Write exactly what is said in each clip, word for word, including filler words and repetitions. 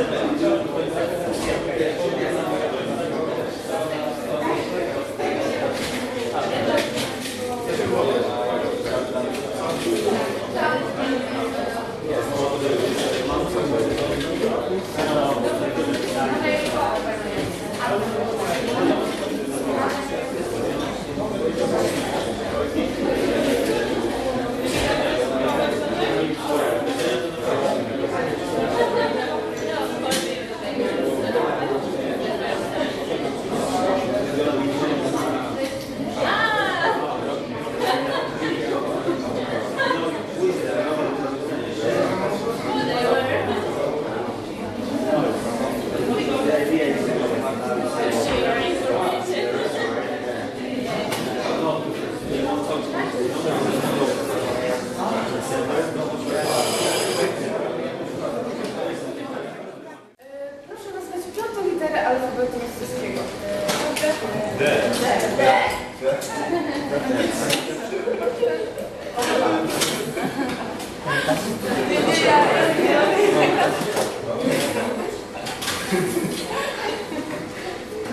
No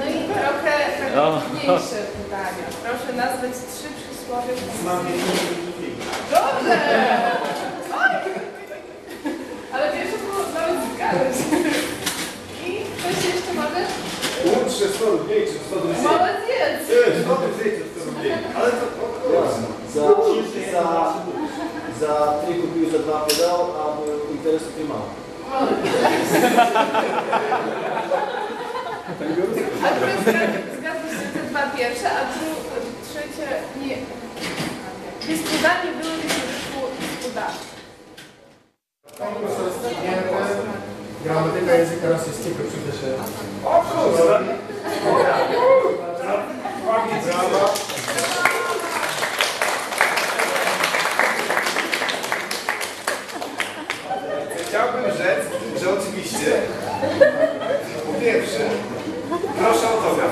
i trochę trudniejsze pytania. Proszę nazwać trzy przysłowie. Dobrze! Ale pierwsze było nawet zgadać. I coś jeszcze możesz? Łączę sto ludniej, czy sto ludniej. Małe zjedz! Ale to za trzy kupił za dwa pedał, a interesów nie mało. A tu zgadza się te dwa pierwsze, a tu trzecie nie. Wyspudanie było wyspudane. Pani profesor, gramatyka języka rosyjskiego przyda się. O kurwa! Brawa! Chciałbym rzec, że oczywiście po pierwsze proszę autograf,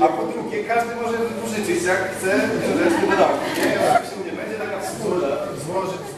a po drugie każdy może wypożyczyć jak chce, że rzecz wybrać. Nie, jak się nie będzie taka wstula.